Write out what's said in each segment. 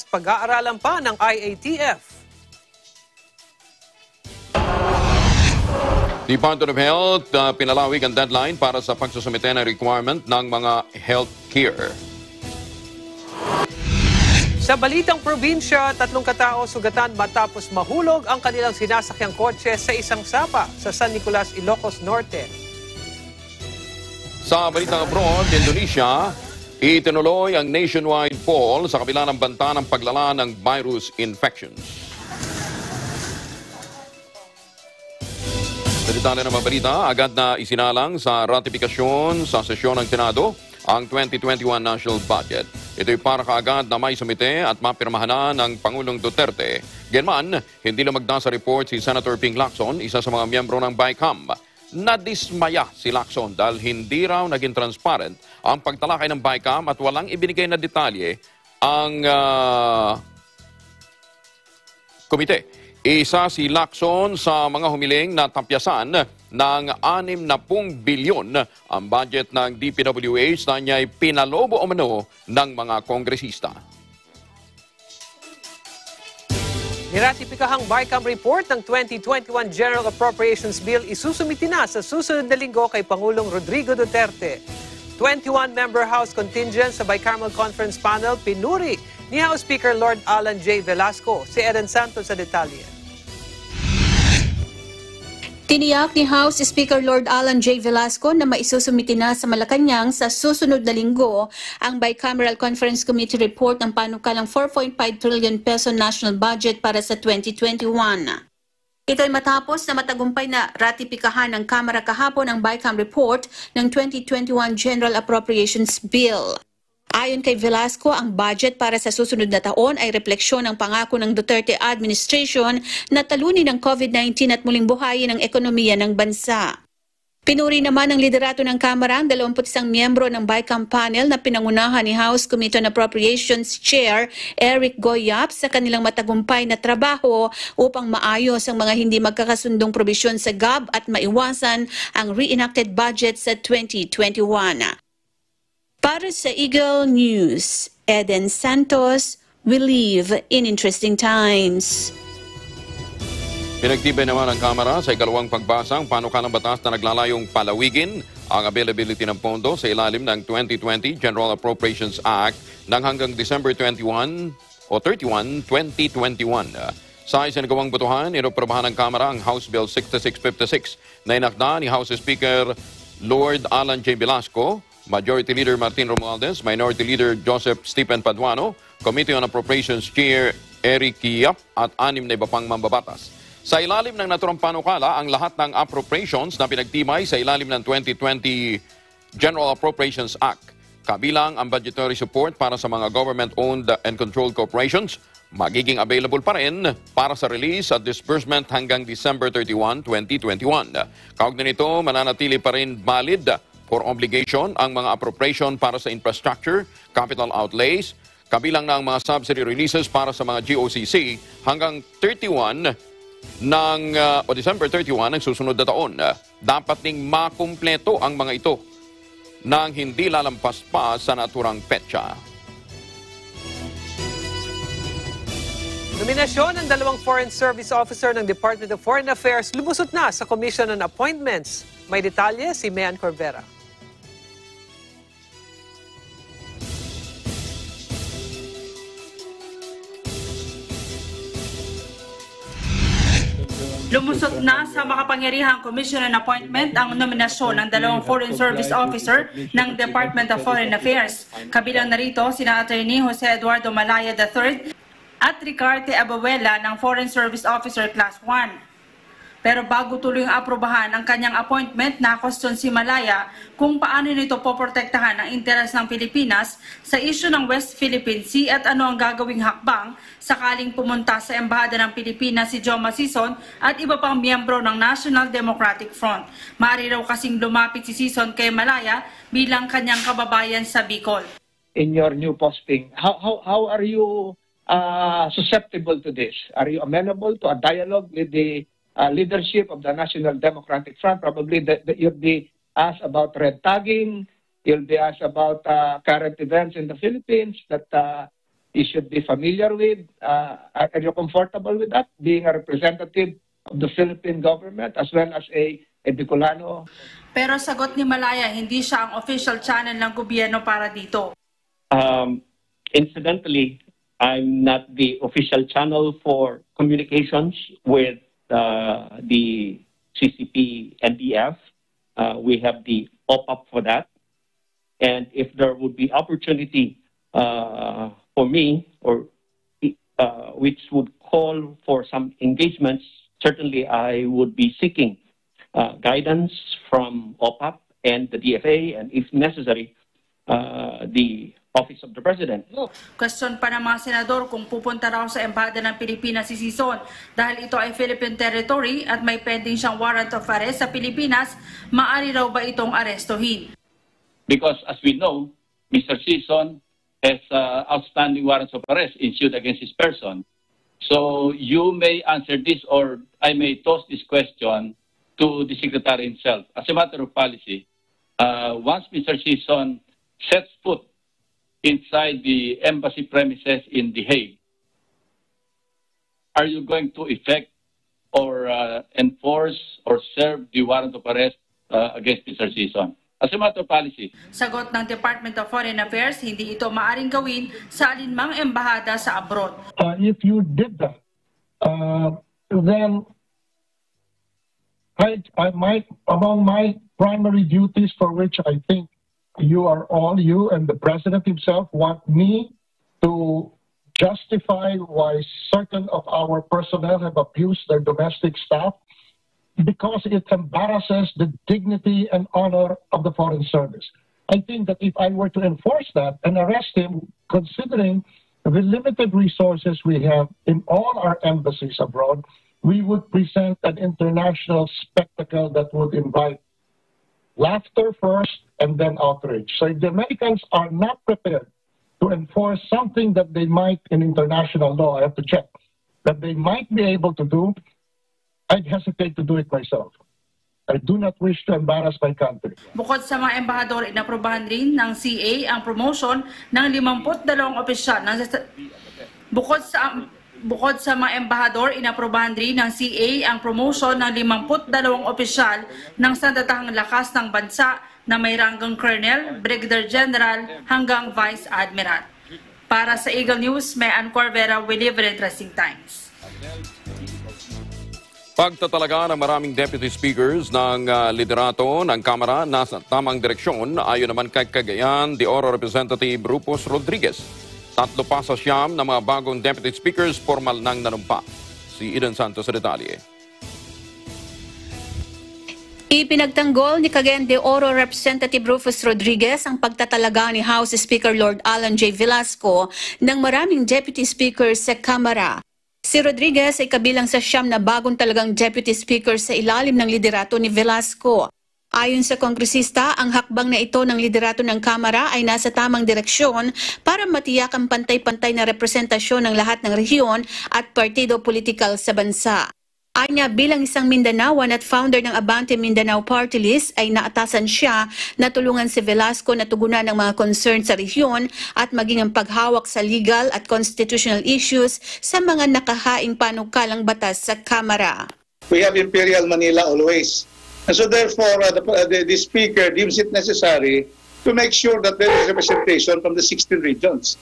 Pag-aaralan pa ng IATF. Department of Health, pinalawig ang deadline para sa pagsusumite ng requirement ng mga healthcare. Sa balitang probinsya, 3 katao sugatan matapos mahulog ang kanilang sinasakyang kotse sa isang sapa sa San Nicolas, Ilocos Norte. Sa balitang abroad, Indonesia, itinuloy ang nationwide poll sa kabila ng banta ng paglala ng virus infections. Sa detalye ng mga balita, agad na isinalang sa ratifikasyon sa sesyon ng Senado ang 2021 National Budget. Ito'y para kaagad na may sumite at mapirmahan ng Pangulong Duterte. Ganman, hindi lumagda sa report si Senator Pink Lacson, isa sa mga miyembro ng BICAM. Nadismaya si Lacson dahil hindi raw naging transparent ang pagtalakay ng BICAM at walang ibinigay na detalye ang komite. Isa si Lacson sa mga humiling na tampyasan ng 60 bilyon ang budget ng DPWH na niya'y pinalobo o mano ng mga kongresista. Niratipikahang BICAM report ng 2021 General Appropriations Bill isusumiti na sa susunod na linggo kay Pangulong Rodrigo Duterte. 21-member House contingent sa Bicameral Conference Panel pinuri ni House Speaker Lord Alan J. Velasco. Si Eden Santos sa detalye. Tiniyak ni House Speaker Lord Alan J. Velasco na maisusumiti na sa Malacanang sa susunod na linggo ang Bicameral Conference Committee Report ng panukalang 4.5 trillion peso national budget para sa 2021. Ito'y matapos na matagumpay na ratipikahan ng Kamara kahapon ang BICAM Report ng 2021 General Appropriations Bill. Ayon kay Velasco, ang budget para sa susunod na taon ay refleksyon ng pangako ng Duterte administration na talunin ang COVID-19 at muling buhayin ang ekonomiya ng bansa. Pinuri naman ng liderato ng Kamara ang 21 miyembro ng BICAM panel na pinangunahan ni House Committee on Appropriations Chair Eric Goyap sa kanilang matagumpay na trabaho upang maayos ang mga hindi magkakasundong probisyon sa GAB at maiwasan ang reenacted budget sa 2021. Para sa Eagle News, Eden Santos, we live in interesting times. Pinagtibay naman ang Kamara sa ikalawang pagbasang panukalang batas na naglalayong palawigin ang availability ng pondo sa ilalim ng 2020 General Appropriations Act ng hanggang December 21 o 31, 2021. Sa isinagawang butuhan, inoprobahan ng Kamara ang House Bill 6656 na inakda ni House Speaker Lord Alan J. Velasco, Majority Leader Martin Romualdez, Minority Leader Joseph Stephen Paduano, Committee on Appropriations Chair Eric Yap at 6 na iba pang mambabatas. Sa ilalim ng naturang panukala, ang lahat ng appropriations na pinagtimay sa ilalim ng 2020 General Appropriations Act, kabilang ang budgetary support para sa mga government-owned and controlled corporations, magiging available pa rin para sa release at disbursement hanggang December 31, 2021. Kaugnay nito, mananatili pa rin valid for obligation ang mga appropriation para sa infrastructure, capital outlays, kabilang na ang mga subsidy releases para sa mga GOCC hanggang December 31 ng susunod na taon. Dapat ding makumpleto ang mga ito nang hindi lalampas pa sa naturang petsa. Nominasyon ng 2 Foreign Service Officer ng Department of Foreign Affairs lumusot na sa Commission on Appointments. May detalye si Mayan Corvera. Lumusot na sa makapangyarihang Commission on Appointment ang nominasyon ng 2 Foreign Service Officer ng Department of Foreign Affairs. Kabilang narito sina Attorney Jose Eduardo Malaya III at Ricardo Abuela ng Foreign Service Officer Class 1. Pero bago tuloy ang aprobahan ang kanyang appointment, na-question si Malaya kung paano nito poprotektahan ang interes ng Pilipinas sa isyu ng West Philippine Sea at ano ang gagawing hakbang sakaling pumunta sa Embahada ng Pilipinas si Joma Sison at iba pang miyembro ng National Democratic Front. Maaari raw kasing lumapit si Sison kay Malaya bilang kanyang kababayan sa Bicol. In your new posting, how are you susceptible to this? Are you amenable to a dialogue with the leadership of the National Democratic Front? Probably you'll be asked about red tagging, you'll be asked about current events in the Philippines that you should be familiar with. Are you comfortable with that, being a representative of the Philippine government as well as a Bicolano? Pero sagot ni Malaya, hindi siya ang official channel ng gobyerno para dito. Incidentally, I'm not the official channel for communications with the CCP NDF. We have the OPAP for that. And if there would be opportunity for me, or which would call for some engagements, certainly I would be seeking guidance from OPAP and the DFA, and if necessary, the Office of the President. Question pa ng mga senador kung pupunta raw sa Embahada ng Pilipinas si Sison dahil ito ay Philippine territory at may pending siyang warrant of arrest sa Pilipinas, maaari raw ba itong arestuhin? Because as we know, Mr. Sison has outstanding warrants of arrest issued against his person. So you may answer this, or I may toss this question to the Secretary himself. As a matter of policy, once Mr. Sison sets foot inside the embassy premises in The Hague, are you going to effect or enforce or serve the warrant of arrest against Mr. Sison? As a matter of policy. Sagot ng Department of Foreign Affairs, hindi ito maaring gawin sa alinmang embahada sa abroad. If you did that, then among my primary duties, for which I think you and the President himself want me to justify why certain of our personnel have abused their domestic staff because it embarrasses the dignity and honor of the Foreign Service. I think that if I were to enforce that and arrest him, considering the limited resources we have in all our embassies abroad, we would present an international spectacle that would invite laughter first and then outrage. So if the Americans are not prepared to enforce something that they might, in international law, I have to check, that they might be able to do, I'd hesitate to do it myself. I do not wish to embarrass my country. Bukod sa mga embahador, inaprobahan rin ng CA ang promotion ng 52 opisyal ng Bukod sa mga embahador, inaprobahan rin ng CA ang promotion ng 52 opisyal ng sandatahang lakas ng bansa na may ranggang colonel, brigadier general hanggang vice admiral. Para sa Eagle News, may Ann Corvera, Williver Interesting Times. Pagtatalaga ng maraming deputy speakers ng liderato ng Kamara na sa tamang direksyon ayon naman kay Cagayan de Oro Representative Rufus Rodriguez. 3 pa sa 9 na mga bagong deputy speakers formal nang nanumpa. Si Eden Santos sa detalye. Ipinagtanggol ni Cagayan de Oro Representative Rufus Rodriguez ang pagtatalaga ni House Speaker Lord Alan J. Velasco ng maraming deputy speakers sa Kamara. Si Rodriguez ay kabilang sa 9 na bagong talagang deputy speaker sa ilalim ng liderato ni Velasco. Ayon sa kongresista, ang hakbang na ito ng liderato ng Kamara ay nasa tamang direksyon para matiyak ang pantay-pantay na representasyon ng lahat ng rehiyon at partido politikal sa bansa. Anya bilang isang Mindanaoan at founder ng Abante Mindanao Party List ay naatasan siya na tulungan si Velasco na tugunan ang mga concern sa rehiyon at maging ang paghawak sa legal at constitutional issues sa mga nakahaing panukalang batas sa Kamara. We have Imperial Manila always. And so therefore, the speaker deems it necessary to make sure that there is representation from the 16 regions.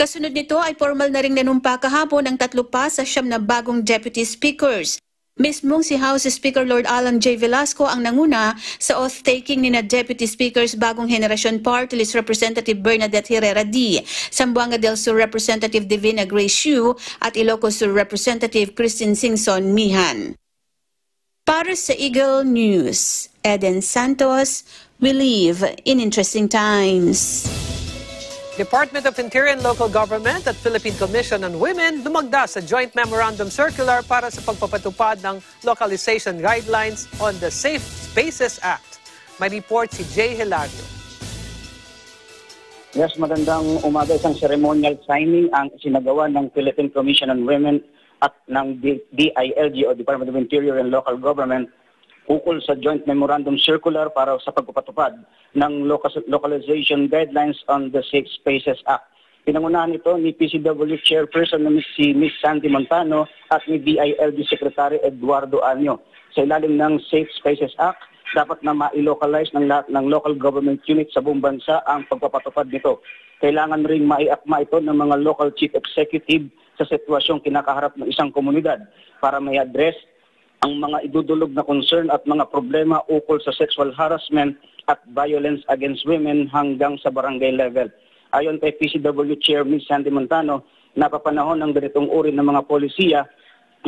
Kasunod nito ay formal na ring nanumpa kahapon ang 3 pa sa 9 na bagong deputy speakers. Mismong si House Speaker Lord Alan J. Velasco ang nanguna sa oath-taking ni na Deputy Speakers Bagong Henerasyon Party List Representative Bernadette Herrera-Dy, Zamboanga del Sur Representative Divina Grace Yu at Ilocos Sur Representative Christine Singson-Nijan. Para sa Eagle News, Eden Santos, we live in interesting times. Department of Interior and Local Government at Philippine Commission on Women lumagda sa Joint Memorandum Circular para sa pagpapatupad ng Localization Guidelines on the Safe Spaces Act. May report si Jay Hilario. Yes, magandang umaga. Isang ceremonial signing ang sinagawa ng Philippine Commission on Women at ng DILG o Department of Interior and Local Government ukol sa Joint Memorandum Circular para sa pagpapatupad ng Localization Guidelines on the Safe Spaces Act. Pinangunahan ito ni PCW Chairperson na si Ms. Sandy Montano at ni DILD Secretary Eduardo Anyo. Sa ilalim ng Safe Spaces Act, dapat na ma-localize ng lahat ng local government unit sa buong bansa ang pagpapatupad nito. Kailangan ring maiakma ito ng mga local chief executive sa sitwasyong kinakaharap ng isang komunidad para may address ang mga idudulog na concern at mga problema ukol sa sexual harassment at violence against women hanggang sa barangay level. Ayon kay PCW Chair Ms. Sandy Montano, napapanahon ang ganitong uri ng mga polisiya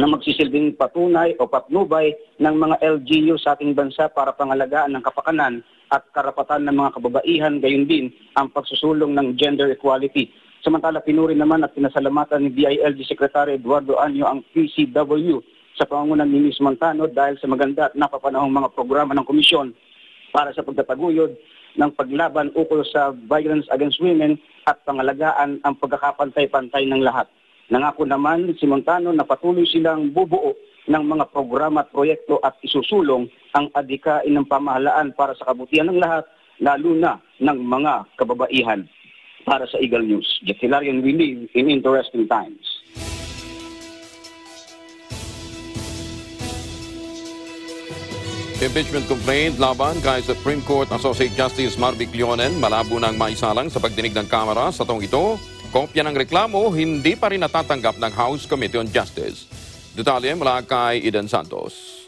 na magsisilbing patunay o patnubay ng mga LGU sa ating bansa para pangalagaan ng kapakanan at karapatan ng mga kababaihan, gayon din ang pagsusulong ng gender equality. Samantala, pinuri naman at pinasalamatan ni DILG Secretary Eduardo Anyo ang PCW sa pangunan ni Ms. Montano dahil sa maganda at napapanahong mga programa ng komisyon para sa pagtataguyod ng paglaban ukol sa violence against women at pangalagaan ang pagkakapantay-pantay ng lahat. Nangako naman si Montano na patuloy silang bubuo ng mga programa at proyekto at isusulong ang adhikain ng pamahalaan para sa kabutihan ng lahat, lalo na ng mga kababaihan. Para sa Eagle News, Jeff Hilarion, we live in interesting times. Impeachment complaint laban kay Supreme Court Associate Justice Marvic Leonen malabo ng maisalang sa pagdinig ng Kamara sa taong ito. Kopya ng reklamo hindi pa rin natatanggap ng House Committee on Justice. Detalye mula kay Eden Santos.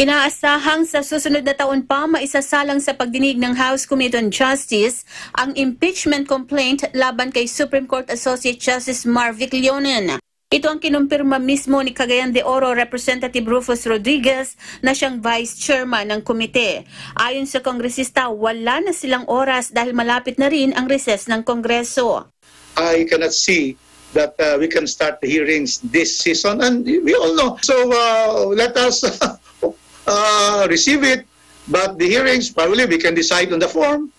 Inaasahang sa susunod na taon pa maisasalang sa pagdinig ng House Committee on Justice ang impeachment complaint laban kay Supreme Court Associate Justice Marvic Leonen. Ito ang kinumpirma mismo ni Cagayan de Oro Representative Rufus Rodriguez na siyang Vice Chairman ng komite. Ayon sa kongresista, wala na silang oras dahil malapit na rin ang recess ng Kongreso. I cannot see that we can start the hearings this season and we all know. So let us receive it, but the hearings probably we can decide on the form,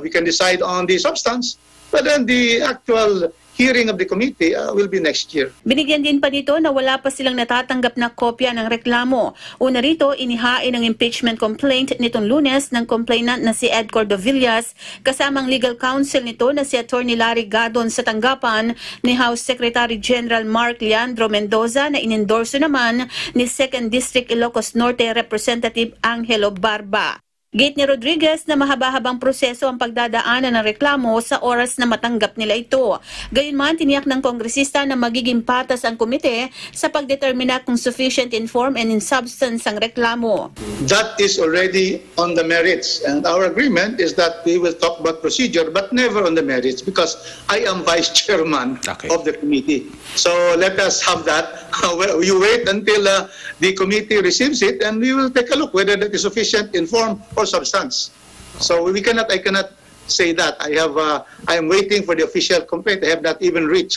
we can decide on the substance, but then the actual hearing of the committee will be next year. Binigyan din pa nito na wala pa silang natatanggap na kopya ng reklamo. Una rito, inihain ang impeachment complaint nitong Lunes ng complainant na si Ed Cordovillas kasamang legal counsel nito na si Attorney Larry Gadon sa tanggapan ni House Secretary General Mark Leandro Mendoza na inendorso naman ni 2nd District Ilocos Norte Representative Angelo Barba. Gate ni Rodriguez na mahaba-habang proseso ang pagdadaanan ng reklamo sa oras na matanggap nila ito. Gayunman, tiniyak ng kongresista na magiging patas ang komite sa pagdetermina kung sufficient in form and in substance ang reklamo. That is already on the merits and our agreement is that we will talk about procedure but never on the merits because I am vice chairman of the committee. So let us have that. You wait until the committee receives it and we will take a look whether that is sufficient in form or substance. So I cannot say that. I am waiting for the official complaint. I have not even read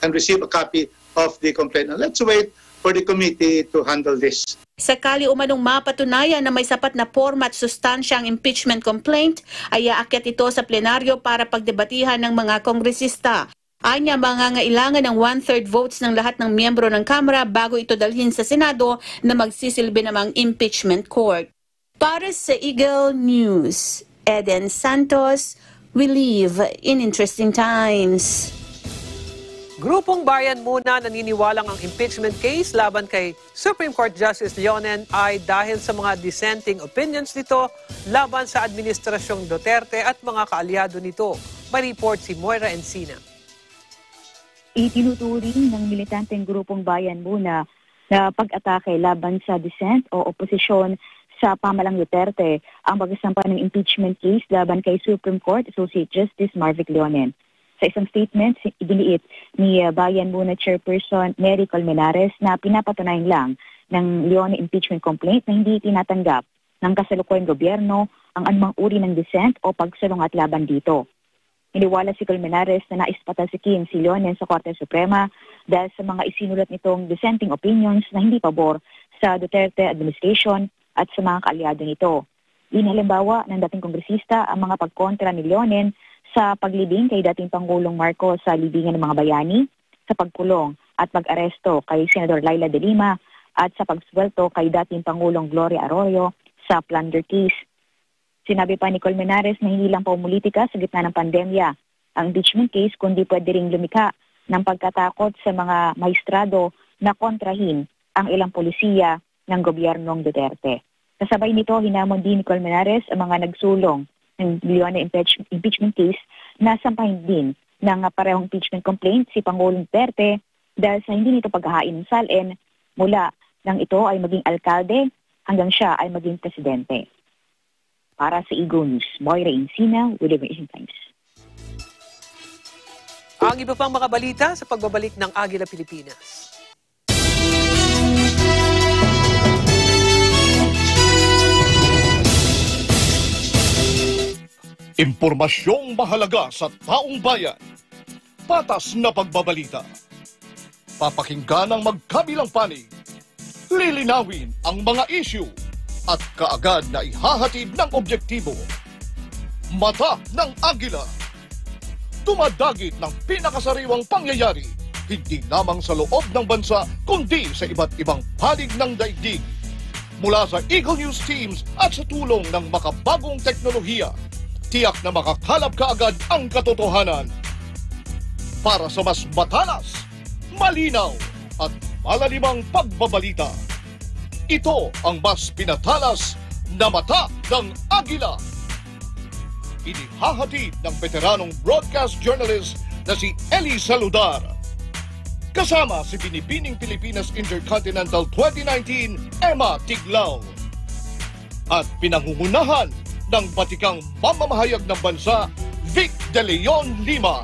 and received a copy of the complaint. Now let's wait for the committee to handle this. Sakali umanong mapatunayan na may sapat na forma at sustansya ang impeachment complaint, ay aakyat ito sa plenaryo para pagdebatihan ng mga kongresista. Anya, mangangailangan ng 1/3 votes ng lahat ng miyembro ng Kamara bago ito dalhin sa Senado na magsisilbi namang impeachment court. Para sa Eagle News, Eden Santos, we live in interesting times. Grupong bayan muna naniniwalang ang impeachment case laban kay Supreme Court Justice Leonen ay dahil sa mga dissenting opinions nito laban sa Administrasyong Duterte at mga kaalyado nito. May report si Moira Encina. Itinuturing ng militanteng grupong bayan muna na pag-atake laban sa dissent o oposisyon sa pamalang Duterte ang pagsampa ng impeachment case laban kay Supreme Court Associate Justice Marvic Leonen. Sa isang statement, idiniit ni Bayan Muna Chairperson Mary Colmenares na pinapatunayan lang ng Leonen impeachment complaint na hindi tinatanggap ng kasalukuyang gobyerno ang anumang uri ng dissent o pagsalungat laban dito. Iniwala si Colmenares na naispatasikin si Leonen sa Korte Suprema dahil sa mga isinulat nitong dissenting opinions na hindi pabor sa Duterte administration at sa mga kaalyado nito. Halimbawa ng dating kongresista ang mga pagkontra ni Leonen sa paglibing kay dating Pangulong Marcos sa libingan ng mga bayani, sa pagkulong at pag-aresto kay Senador Laila de Lima at sa pagswelto kay dating Pangulong Gloria Arroyo sa plunder case. Sinabi pa ni Colmenares na hindi lang paumulitika sa gitna ng pandemya ang impeachment case, kundi pwede ring lumikha ng pagkatakot sa mga maestrado na kontrahin ang ilang polisiya ng gobyernong Duterte. Kasabay nito, hinamon din ni Colmenares ang mga nagsulong ng Leone impeachment case na sampahin din ng parehong impeachment complaint si Pangulong Duterte dahil sa hindi nito paghahain ng salin mula nang ito ay maging alkalde hanggang siya ay maging presidente. Para sa Igo News, Moira Encina, William Times. Ang iba pang mga balita sa pagbabalik ng Agila Pilipinas. Impormasyong mahalaga sa taong bayan. Patas na pagbabalita. Papakinggan ang magkabilang panig. Lilinawin ang mga isyu at kaagad na ihahatid ng objektibo. Mata ng agila. Tumadagit ng pinakasariwang pangyayari hindi lamang sa loob ng bansa kundi sa iba't ibang panig ng daigdig. Mula sa Eagle News Teams at sa tulong ng makabagong teknolohiya, tiyak na makakalap kaagad ang katotohanan. Para sa mas matalas, malinaw at malalimang pagbabalita, ito ang mas pinatalas na mata ng agila. Inihahatid ng veteranong broadcast journalist na si Eli Saludar. Kasama si Binibining Pilipinas Intercontinental 2019, Emma Tiglao. At pinangungunahan ng batikang mamamahayag ng bansa, Vic De Leon Lima.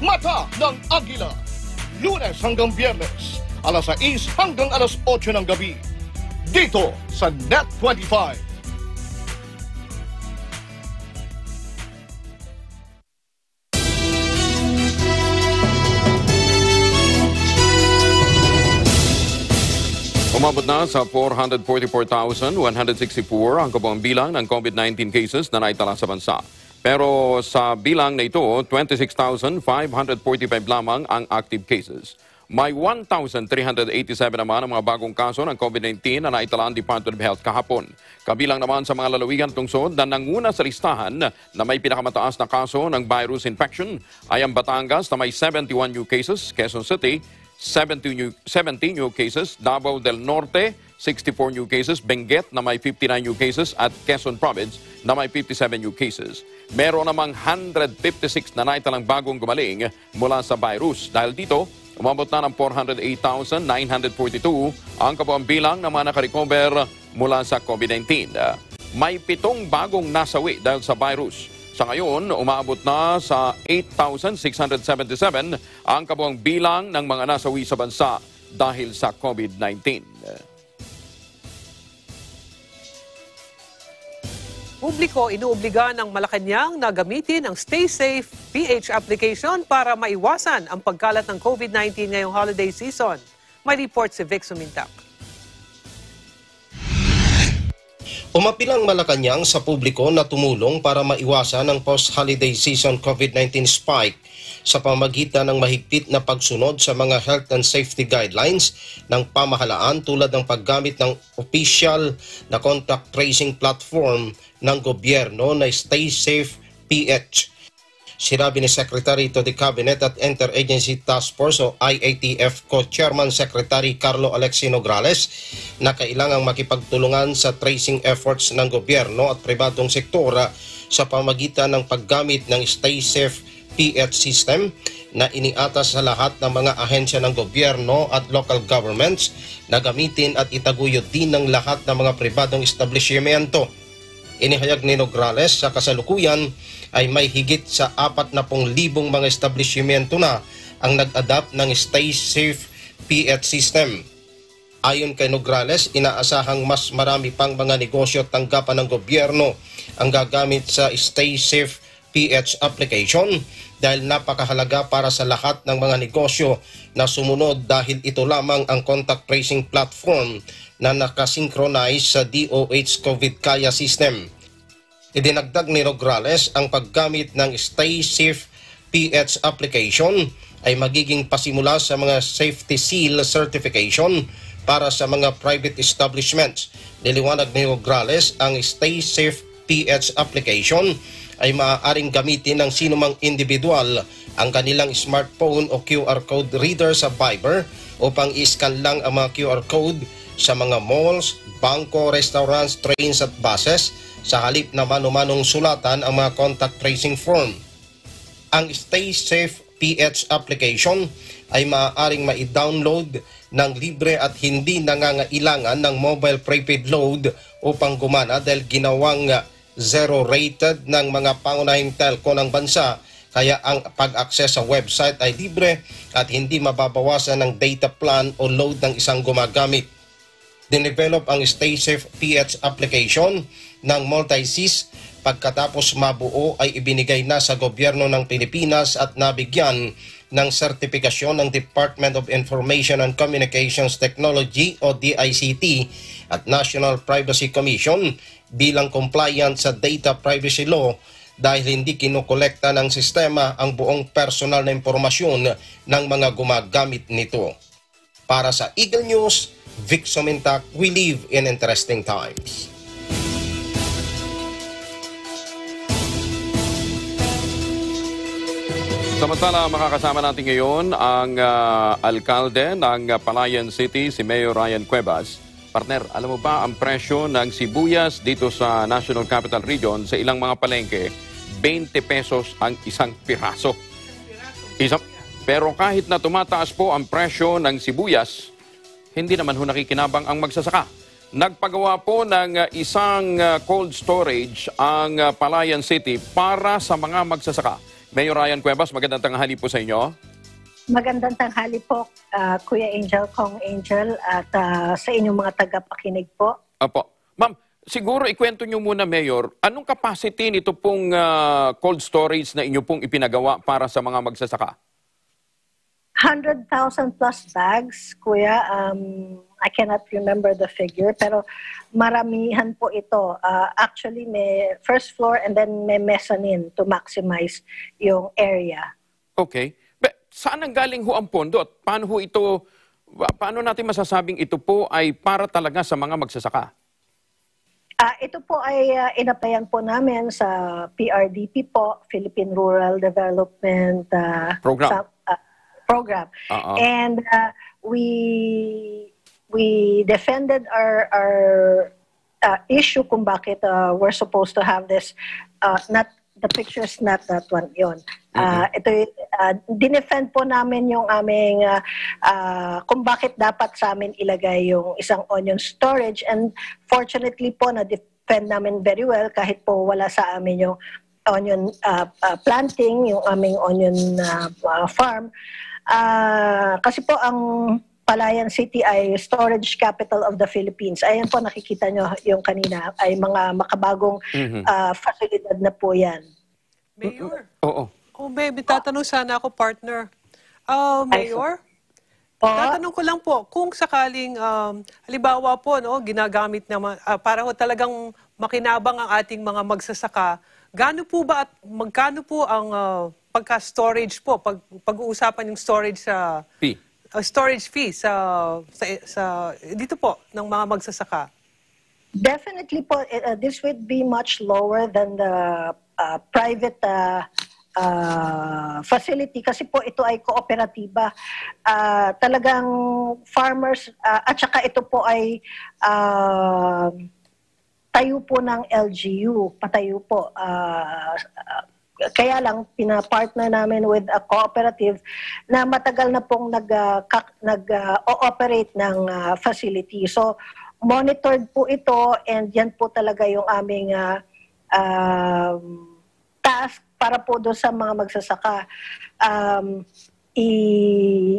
Mata ng Agila, Lunes hanggang Biyernes, alas 6 hanggang alas 8 ng gabi, dito sa Net25. Umabot na sa 444,164 ang kabuang bilang ng COVID-19 cases na naitala sa bansa. Pero sa bilang na ito, 26,545 lamang ang active cases. May 1,387 naman ang mga bagong kaso ng COVID-19 na naitala ang Department of Health kahapon. Kabilang naman sa mga lalawigan tungsod na nanguna sa listahan na may pinakamataas na kaso ng virus infection ay ang Batangas na may 71 new cases, Quezon City, 70 new cases, Davao del Norte, 64 new cases, Benguet na may 59 new cases at Quezon Province na may 57 new cases. Meron namang 156 na naitalang bagong gumaling mula sa virus. Dahil dito, umabot na ng 408,942 ang kabuuang bilang na mga nakarecover mula sa COVID-19. May 7 bagong nasawi dahil sa virus. Sa ngayon, umaabot na sa 8,677 ang kabuuang bilang ng mga nasawi sa bansa dahil sa COVID-19. Publiko inuobligahan ng Malacanang na gamitin ang Stay Safe PH application para maiwasan ang pagkalat ng COVID-19 ngayong holiday season. May report si Vic Sumintak. Umapilang Malacanang sa publiko na tumulong para maiwasan ang post-holiday season COVID-19 spike sa pamagitan ng mahigpit na pagsunod sa mga health and safety guidelines ng pamahalaan tulad ng paggamit ng official na contact tracing platform ng gobyerno na Stay Safe PH. Sinabi ni Secretary to the Cabinet at Interagency Task Force o IATF Co-Chairman Secretary Carlo Alexi Nograles na kailangang makipagtulungan sa tracing efforts ng gobyerno at pribadong sektora sa pamagitan ng paggamit ng Stay Safe PH system na iniatas sa lahat ng mga ahensya ng gobyerno at local governments na gamitin at itaguyod din ng lahat ng mga pribadong establishmento. Inihayag ni Nograles sa kasalukuyan ay may higit sa 40,000 mga establishmento na ang nag-adapt ng Stay Safe PH system. Ayon kay Nograles, inaasahang mas marami pang mga negosyo at tanggapan ng gobyerno ang gagamit sa Stay Safe PH application dahil napakahalaga para sa lahat ng mga negosyo na sumunod dahil ito lamang ang contact tracing platform na nakasynchronize sa DOH COVID-Kaya system. Idinagdag ni Nograles ang paggamit ng Stay Safe PH application ay magiging pasimula sa mga safety seal certification para sa mga private establishments. Niliwanag ni Ograles, ang Stay Safe PH application ay maaaring gamitin ng sinumang individual. Ang kanilang smartphone o QR code reader sa Viber upang iscan lang ang mga QR code sa mga malls, bangko, restaurants, trains at buses sa halip na mano-manong sulatan ang mga contact tracing form. Ang Stay Safe PH application ay maaaring ma-download ng libre at hindi nangangailangan ng mobile prepaid load upang gumana dahil ginawang zero-rated ng mga pangunahing telco ng bansa, kaya ang pag-access sa website ay libre at hindi mababawasan ng data plan o load ng isang gumagamit. Dinevelop ang StaySafe PH application ng Multisys pagkatapos mabuo ay ibinigay na sa gobyerno ng Pilipinas at nabigyan ng sertipikasyon ng Department of Information and Communications Technology o DICT at National Privacy Commission bilang compliant sa Data Privacy Law dahil hindi kinukolekta ng sistema ang buong personal na impormasyon ng mga gumagamit nito. Para sa Eagle News, Vic Somintac, we live in interesting times. Samantala, makakasama natin ngayon ang alkalde ng Palayan City, si Mayor Ryan Cuevas. Partner, alam mo ba ang presyo ng sibuyas dito sa National Capital Region sa ilang mga palengke? 20 pesos ang isang piraso. Pero kahit na tumataas po ang presyo ng sibuyas, hindi naman ho nakikinabang ang magsasaka. Nagpagawa po ng isang cold storage ang Palayan City para sa mga magsasaka. Mayor Ryan Cuevas, magandang tanghali po sa inyo. Magandang tanghali po, Kuya Angel, Kong Angel, at sa inyong mga tagapakinig po. Apo. Ma'am, siguro ikwento nyo muna, Mayor, anong capacity nito pong cold storage na inyo pong ipinagawa para sa mga magsasaka? 100,000 plus bags, Kuya. I cannot remember the figure, pero maramihan po ito. Actually, may first floor and then may mezzanine to maximize yung area. Okay. But saan ang galing ho ang pondo at paano ho ito, paano natin masasabing ito po ay para talaga sa mga magsasaka? Ito po ay inaplayan po namin sa PRDP po, Philippine Rural Development Program. And we defended our issue kung bakit we're supposed to have this, not the pictures, not that one, yun. Ito, dinefend po namin yung aming, kung bakit dapat sa amin ilagay yung isang onion storage. And fortunately po, na-defend namin very well kahit po wala sa amin yung onion planting, yung aming onion farm. Kasi po ang Palayan City ay storage capital of the Philippines. Ayan po, nakikita nyo yung kanina ay mga makabagong facilidad na po yan. Mayor? Oo. Kung may tatanong sana ako, partner. Mayor? Tatanong ko lang po, kung sakaling, halimbawa po, no, ginagamit naman, para ho talagang makinabang ang ating mga magsasaka, gaano po ba at magkano po ang pagka-storage po, pag-uusapan yung storage sa... storage fee dito po ng mga magsasaka? Definitely po, this would be much lower than the private facility kasi po ito ay kooperatiba. Talagang farmers at saka ito po ay tayo po ng LGU, patayo po. Kaya lang, pinapartner namin with a cooperative na matagal na pong nag-ooperate ng facility. So, monitored po ito and yan po talaga yung aming task para po doon sa mga magsasaka.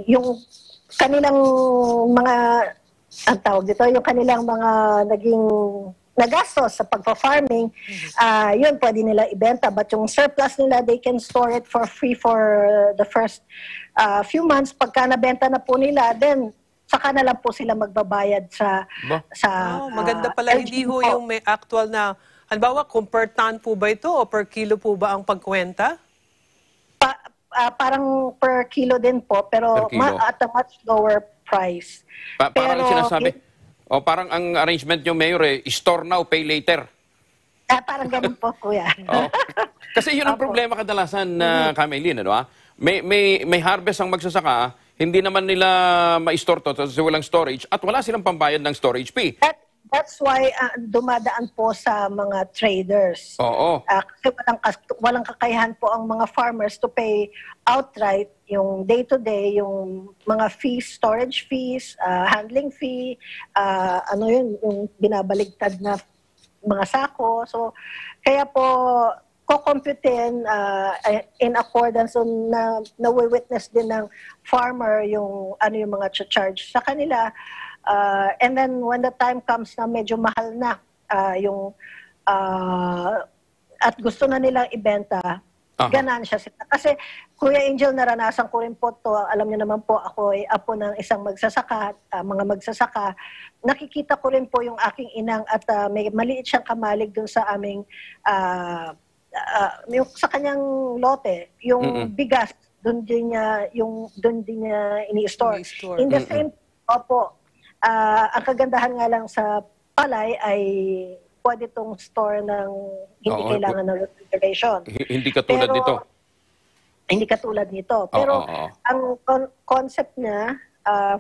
Yung kanilang mga, ang tawag dito, yung kanilang mga naging... nagastos sa pagpa-farming, yun pwede nila ibenta. But yung surplus nila, they can store it for free for the first few months. Pagka nabenta na po nila, then saka na lang po sila magbabayad sa... maganda pala, hindi ho yung may actual na... Halimbawa, kung per ton po ba ito o per kilo po ba ang pagkwenta? Parang per kilo din po, pero at a much lower price. Parang pero, sinasabi, o parang ang arrangement nyo, Mayor, eh, store now, pay later. Parang ganun po, kuya. Oh. Kasi yun ang problema kadalasan na Kamelin, ano ha? May harvest ang magsasaka, hindi naman nila ma-store to kasi walang storage at wala silang pambayad ng storage fee. That's why dumadaan po sa mga traders. Oo. Kasi walang kakayahan po ang mga farmers to pay outright yung day-to-day, yung mga fees, storage fees, handling fee, ano yun, yung binabaligtad na mga sako. So, kaya po, ko-computin in accordance on na-witness din ng farmer yung, ano yung mga charge sa kanila. And then when the time comes na medyo mahal na yung at gusto na nilang ibenta, ganansya sila. Kasi Kuya Angel, naranasan ko rin po to. Alam niyo naman po, ako ay apo ng isang magsasaka, mga magsasaka. Nakikita ko rin po yung aking inang at may maliit siyang kamalig dun sa aming yung sa kanyang lote, yung bigas, dun din niya ini-store. In the same ang kagandahan nga lang sa palay ay pwede itong store ng hindi kailangan ng refrigeration. Hindi katulad nito. Hindi katulad nito. Pero ang concept niya,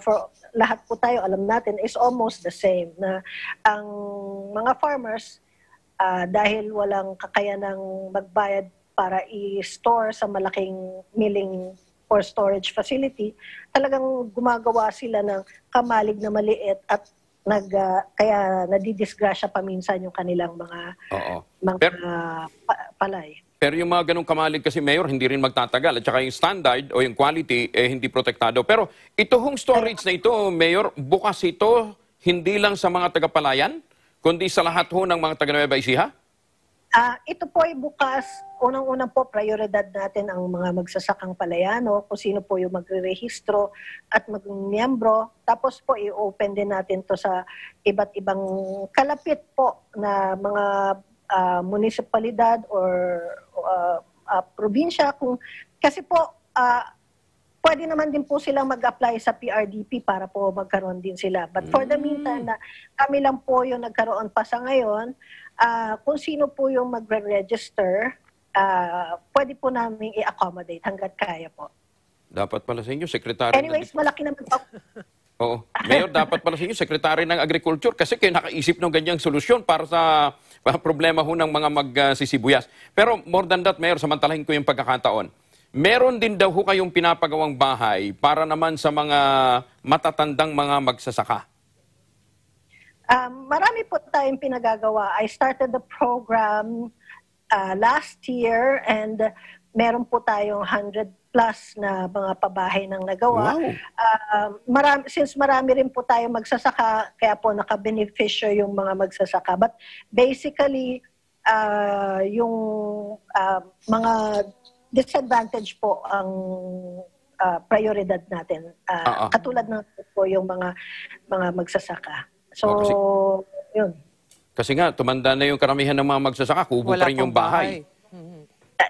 for lahat po tayo, alam natin, is almost the same. Na ang mga farmers, dahil walang kakayanang magbayad para i-store sa malaking milling or storage facility, talagang gumagawa sila ng kamalig na maliit at kaya nadidisgrasya paminsan yung kanilang mga palay. Pero yung mga ganong kamalig kasi, Mayor, hindi rin magtatagal. At saka yung standard o yung quality, eh, hindi protektado. Pero ito hong storage na ito, Mayor, bukas ito hindi lang sa mga tagapalayan, kundi sa lahat ho ng mga taga-Nueva Ecija? Ito po ay bukas. Unang-unang po, prioridad natin ang mga magsasakang palayano, kung sino po yung magre-rehistro at mag-miyembro. Tapos po, i-open din natin to sa iba't ibang kalapit po na mga munisipalidad or probinsya. Kasi po, pwede naman din po silang mag-apply sa PRDP para po magkaroon din sila. But for the meantime, kami lang po yung nagkaroon pa sa ngayon. Kung sino po yung magre-register, pwede po namin i-accommodate hanggat kaya po. Dapat pala sa inyo, Secretary. Anyways, malaki naman po. Oo. Mayor, dapat pala sa inyo, Secretary ng Agriculture, kasi kayo nakaisip ng ganyang solusyon para sa problema ho ng mga magsisibuyas. Pero more than that, Mayor, samantalahin ko yung pagkakataon. Meron din daw ho kayong pinapagawang bahay para naman sa mga matatandang mga magsasaka. Marami po tayong pinagagawa. I started the program last year and meron po tayong 100+ na mga pabahay nang nagawa. Wow. Since marami rin po tayong magsasaka, kaya po nakabeneficyo yung mga magsasaka. But basically, yung mga disadvantage po ang prioridad natin. Katulad ng po yung mga magsasaka. So, yun. Kasi nga, tumanda na yung karamihan ng mga magsasaka, kubo pa rin yung bahay.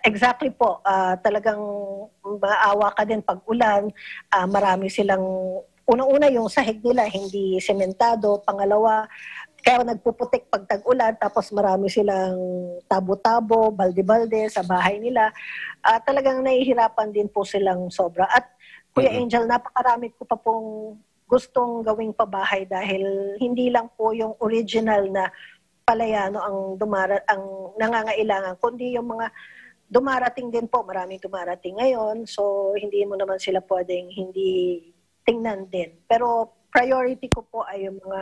Exactly po. Talagang maawa ka din pag ulan. Marami silang, unang-una yung sahig nila, hindi sementado. Pangalawa, kaya nagpuputik pag tag-ulan, tapos marami silang tabo-tabo, balde-balde sa bahay nila. Talagang nahihirapan din po silang sobra. At Kuya Angel, napakarami ko pa pong gustong gawing pabahay dahil hindi lang po yung original na palayano ang nangangailangan, kundi yung mga dumarating din po. Maraming dumarating ngayon, so hindi mo naman sila pwedeng hindi tingnan din. Pero priority ko po ay yung mga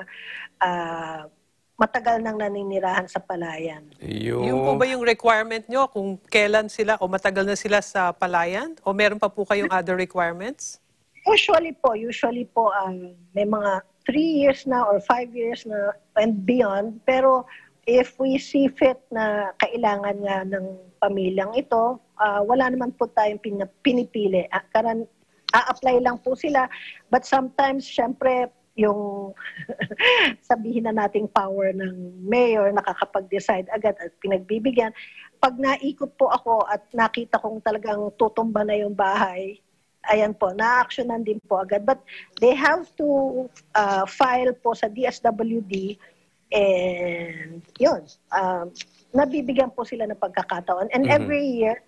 matagal nang naninirahan sa palayan. Yung po ba yung requirement nyo kung kailan sila o matagal na sila sa palayan? O meron pa po kayong other requirements? Usually po may mga 3 years na or 5 years na and beyond. Pero if we see fit na kailangan nga ng pamilyang ito, wala naman po tayong pinipili. A-apply lang po sila. But sometimes, syempre, yung sabihin na nating power ng mayor, nakakapag-decide agad at pinagbibigyan. Pag naikot po ako at nakita kong talagang tutumba na yung bahay, ayan po, na-actionan din po agad. But they have to file po sa DSWD and yun, nabibigyan po sila ng pagkakataon. And every year,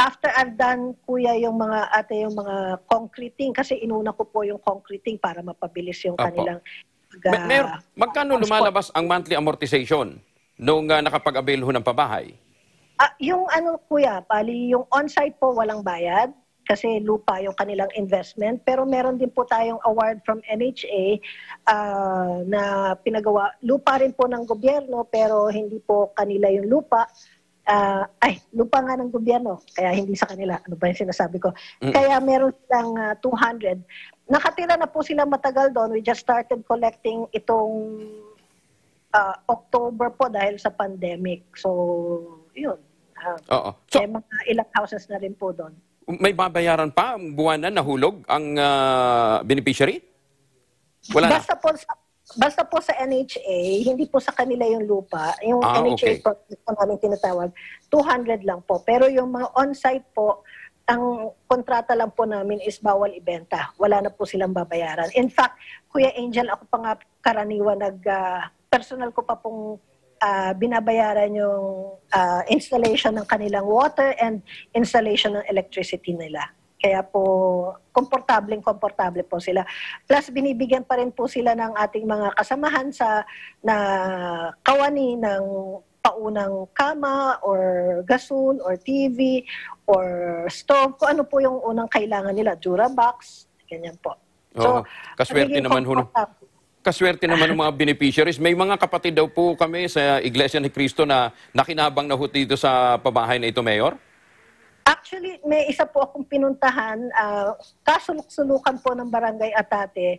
after I've done, kuya, yung mga ate, yung mga concreting, kasi inuna ko po yung concreting para mapabilis yung kanilang... Magkano lumalabas ang monthly amortization nung nakapag-avail ho ng pabahay? Yung ano, kuya, pali, yung on-site po walang bayad kasi lupa yung kanilang investment. Pero meron din po tayong award from NHA na pinagawa. Lupa rin po ng gobyerno pero hindi po kanila yung lupa. Lupa nga ng gobyerno, kaya hindi sa kanila. Ano ba yung sinasabi ko? Kaya meron silang 200. Nakatira na po sila matagal doon. We just started collecting itong October po dahil sa pandemic. So, yun. So, may mga ilang houses na rin po doon. May babayaran pa buwanan na hulog ang beneficiary? Wala basta na? Basta po sa NHA, hindi po sa kanila yung lupa. Yung NHA project po namin tinatawag, 200 lang po. Pero yung mga on-site po, ang kontrata lang po namin is bawal ibenta. Wala na po silang babayaran. In fact, Kuya Angel, ako pa nga karaniwa personal ko pa pong binabayaran yung installation ng kanilang water and installation ng electricity nila. Kaya po, komportable po sila. Plus, binibigyan pa rin po sila ng ating mga kasamahan na kawani ng paunang kama or gasol or TV or stove. Kung ano po yung unang kailangan nila. Durabox, ganyan po. So, kaswerte naman ho. Kaswerte naman ng mga beneficiaries. May mga kapatid daw po kami sa Iglesia ni Cristo na nakinabang na ho dito sa pabahay na ito, Mayor. Actually, may isa po akong pinuntahan, kasulok-sulukan po ng Barangay Atate,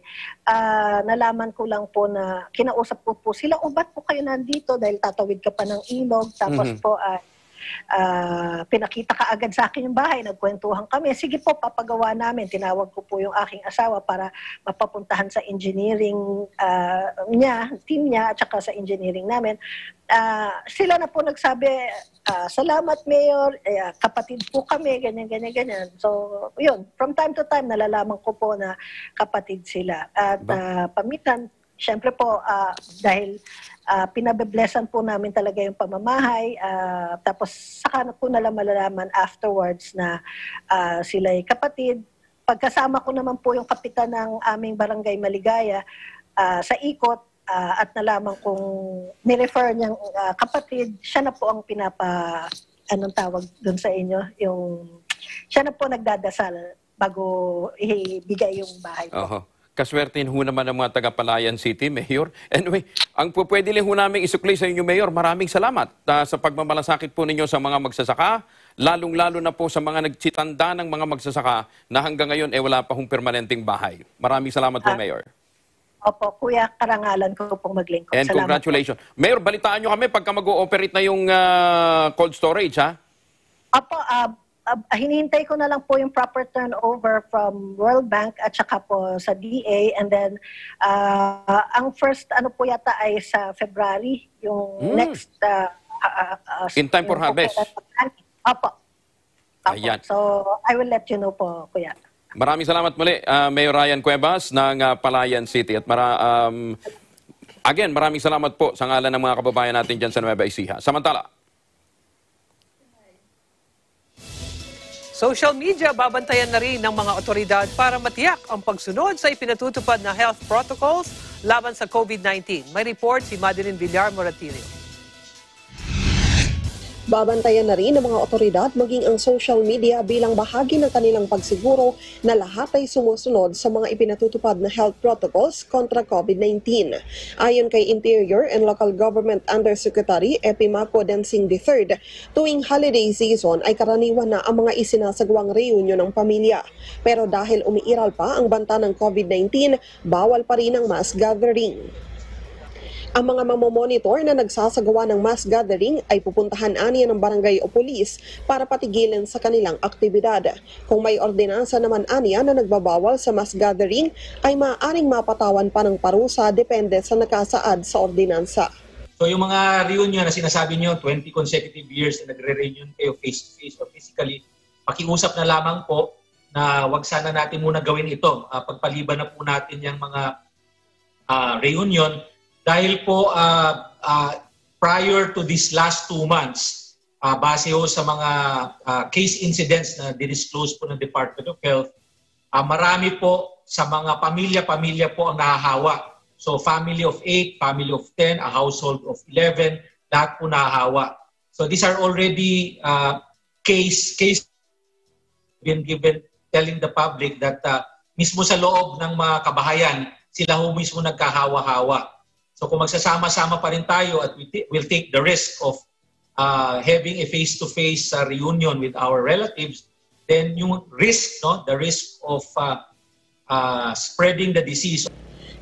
nalaman ko lang po na kinausap ko po sila, ba't po kayo nandito dahil tatawid ka pa ng ilog, tapos po pinakita ka agad sa akin yung bahay, nagkwentuhan kami, sige po, papagawa namin, tinawag ko po yung aking asawa para mapapuntahan sa engineering team niya, at saka sa engineering namin. Sila na po nagsabi, salamat Mayor, kapatid po kami, ganyan. So, yun, from time to time, nalalaman ko po na kapatid sila. At pamitan, syempre po, dahil pinabe-blessan po namin talaga yung pamamahay, tapos saka po nalang malalaman afterwards na sila'y kapatid. Pagkasama ko naman po yung kapitan ng aming barangay Maligaya sa ikot, at nalaman kong ni-refer niyang kapatid, siya na po ang anong tawag doon sa inyo, siya na po nagdadasal bago ibigay yung bahay po. Kaswertein ho naman ang mga taga-Palayan City, Mayor. Anyway, ang pwede lang ho namin isukli sa inyo, Mayor, maraming salamat sa pagmamalasakit po ninyo sa mga magsasaka, lalong-lalo na po sa mga nagsitanda ng mga magsasaka na hanggang ngayon wala pa hong permanenteng bahay. Maraming salamat po, Mayor. Opo, Kuya, karangalan ko pong maglingkod. And salamat, congratulations. Po. Mayor, balitaan nyo kami pagka mag-ooperate na yung cold storage, ha? Opo, hinihintay ko na lang po yung proper turnover from World Bank at saka po sa DA. And then, ang first po yata ay sa February, yung next... in time for harvest. Opo. Ayan. So, I will let you know po, Kuya. Maraming salamat muli, Mayor Ryan Cuevas ng Palayan City. At again, maraming salamat po sa ngalan ng mga kababayan natin dyan sa Nueva Ecija. Samantala. Social media, babantayan na rin ng mga otoridad para matiyak ang pagsunod sa ipinatutupad na health protocols laban sa COVID-19. May report si Madeleine Villar Moratillo. Babantayan na rin ng mga otoridad maging ang social media bilang bahagi ng kanilang pagsiguro na lahat ay sumusunod sa mga ipinatutupad na health protocols kontra COVID-19. Ayon kay Interior and Local Government Undersecretary Epimaco Densing III, tuwing holiday season ay karaniwan na ang mga isinasagawang reunion ng pamilya. Pero dahil umiiral pa ang banta ng COVID-19, bawal pa rin ang mass gathering. Ang mga mamomonitor na nagsasagawa ng mass gathering ay pupuntahan aniya ng barangay o pulis para patigilan sa kanilang aktibidad. Kung may ordinansa naman aniya na nagbabawal sa mass gathering, ay maaaring mapatawan pa ng parusa depende sa nakasaad sa ordinansa. So yung mga reunion na sinasabi niyo, 20 consecutive years na nagre-reunion kayo face-to-face or physically, pakiusap na lamang po na wag sana natin muna gawin ito. Pagpaliban na po natin yung mga reunion dahil po prior to these last 2 months, base ho sa mga case incidents na didisclose po ng Department of Health, marami po sa mga pamilya-pamilya po ang nahahawa. So family of 8, family of 10, a household of 11, lahat po nahahawa. So these are already case been given telling the public that mismo sa loob ng mga kabahayan, sila ho mismo nagkahawa-hawa. So kung magsasama-sama pa rin tayo at we'll take the risk of having a face-to-face reunion with our relatives, then yung risk, no, the risk of spreading the disease.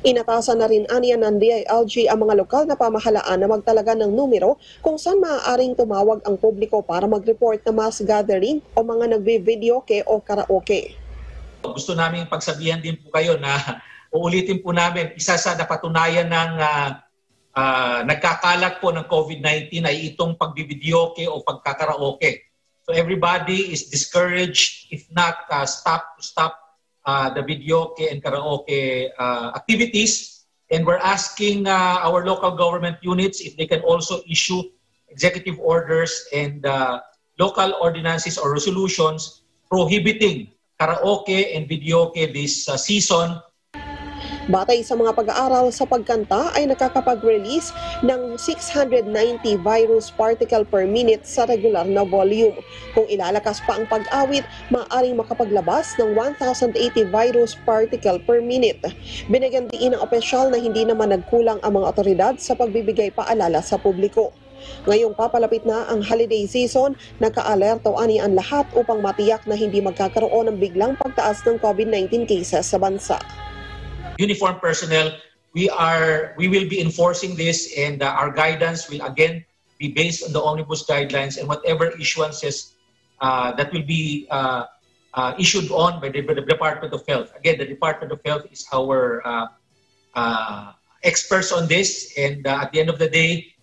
Inatasan na rin aniya ng DILG ang mga lokal na pamahalaan na magtalaga ng numero kung saan maaaring tumawag ang publiko para mag-report na mass gathering o mga nagbi-videoke o karaoke. Gusto namin pagsabihan din po kayo na uulitin po namin, isa sa napatunayan ng nagkakalat po ng COVID-19 ay itong pagbi-videoke o pagkakaraoke. So everybody is discouraged if not stop the videoke and karaoke activities, and we're asking our local government units if they can also issue executive orders and local ordinances or resolutions prohibiting karaoke and videoke this season. Batay sa mga pag-aaral sa pagkanta ay nakakapag-release ng 690 virus particle per minute sa regular na volume. Kung ilalakas pa ang pag-awit, maaaring makapaglabas ng 1,080 virus particle per minute. Binigyan din ng opisyal na hindi naman nagkulang ang mga otoridad sa pagbibigay paalala sa publiko. Ngayong papalapit na ang holiday season, nakaalerto ani ang lahat upang matiyak na hindi magkakaroon ng biglang pagtaas ng COVID-19 cases sa bansa. Uniformed personnel, we will be enforcing this, and our guidance will again be based on the omnibus guidelines and whatever issuances that will be issued on by the Department of Health. Again, the Department of Health is our experts on this, and at the end of the day,